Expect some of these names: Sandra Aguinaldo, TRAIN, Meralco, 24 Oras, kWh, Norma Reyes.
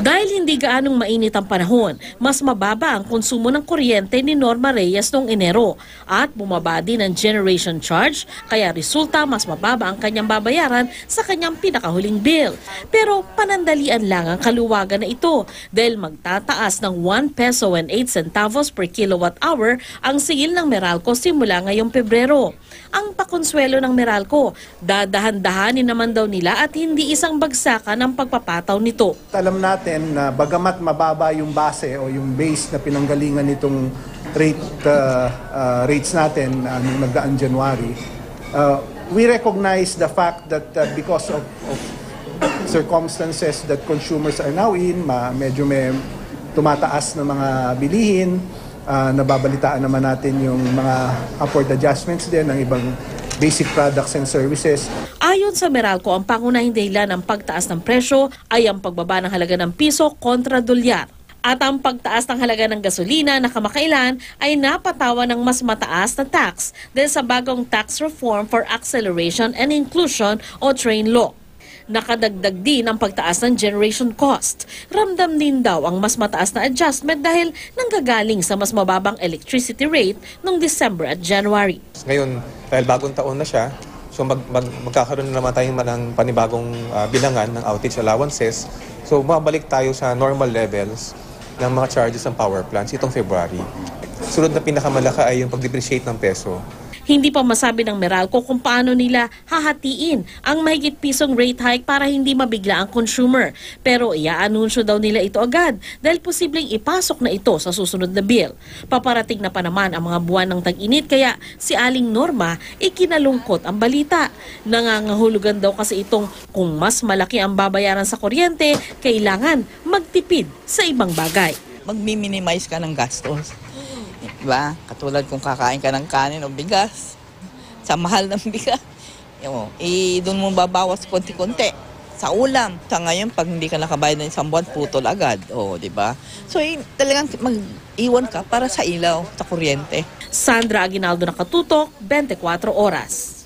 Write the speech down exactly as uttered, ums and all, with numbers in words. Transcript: Dahil hindi gaanong mainit ang panahon, mas mababa ang konsumo ng kuryente ni Norma Reyes noong Enero at bumaba din ang generation charge, kaya resulta mas mababa ang kanyang babayaran sa kanyang pinakahuling bill. Pero panandalian lang ang kaluwagan na ito dahil magtataas ng one peso and eight centavos per kilowatt hour ang singil ng Meralco simula ngayong Pebrero. Ang pakonsuelo ng Meralco, dadahan-dahanin naman daw nila at hindi isang bagsakan ang pagpapataw nito. Alam natin na bagamat mababa yung base o yung base na pinanggalingan nitong rate, uh, uh, rates natin uh, nung nagdaang January, uh, we recognize the fact that uh, because of, of circumstances that consumers are now in, ma medyo may tumataas na mga bilihin, uh, nababalitaan naman natin yung mga upward adjustments din ng ibang basic products and services. Ayon sa Meralco, ang pangunahing dahilan ng pagtaas ng presyo ay ang pagbaba ng halaga ng piso kontra dolyar. At ang pagtaas ng halaga ng gasolina na kamakailan ay napatawan ng mas mataas na tax dahil sa bagong tax reform for acceleration and inclusion o TRAIN law. Nakadagdag din ang pagtaas ng generation cost. Ramdam din daw ang mas mataas na adjustment dahil nanggagaling sa mas mababang electricity rate noong December at January. Ngayon, dahil bagong taon na siya, so mag, mag, magkakaroon na naman tayo ng panibagong uh, bilangan ng outage allowances. So mabalik tayo sa normal levels ng mga charges ng power plants itong February. Sunod na pinakamalaka ay yung pag-depreciate ng peso. Hindi pa masabi ng Meralco kung paano nila hahatiin ang mahigit pisong rate hike para hindi mabigla ang consumer. Pero iaanunsyo daw nila ito agad dahil posibleng ipasok na ito sa susunod na bill. Paparating na pa naman ang mga buwan ng tag-init kaya si Aling Norma ikinalungkot ang balita. Nangangahulugan daw kasi itong kung mas malaki ang babayaran sa kuryente, kailangan magtipid sa ibang bagay. Magmi-minimize ka ng gastos. Diba? Katulad kung kakain ka ng kanin o bigas, sa mahal ng bigas, yun, eh, doon mo babawas konti-konti sa ulam. Sa ngayon, pag hindi ka nakabayad ng isang buwan, putol agad. O, diba? So, eh, talagang mag-iwan ka para sa ilaw, sa kuryente. Sandra Aguinaldo, Nakatutok, twenty-four Oras.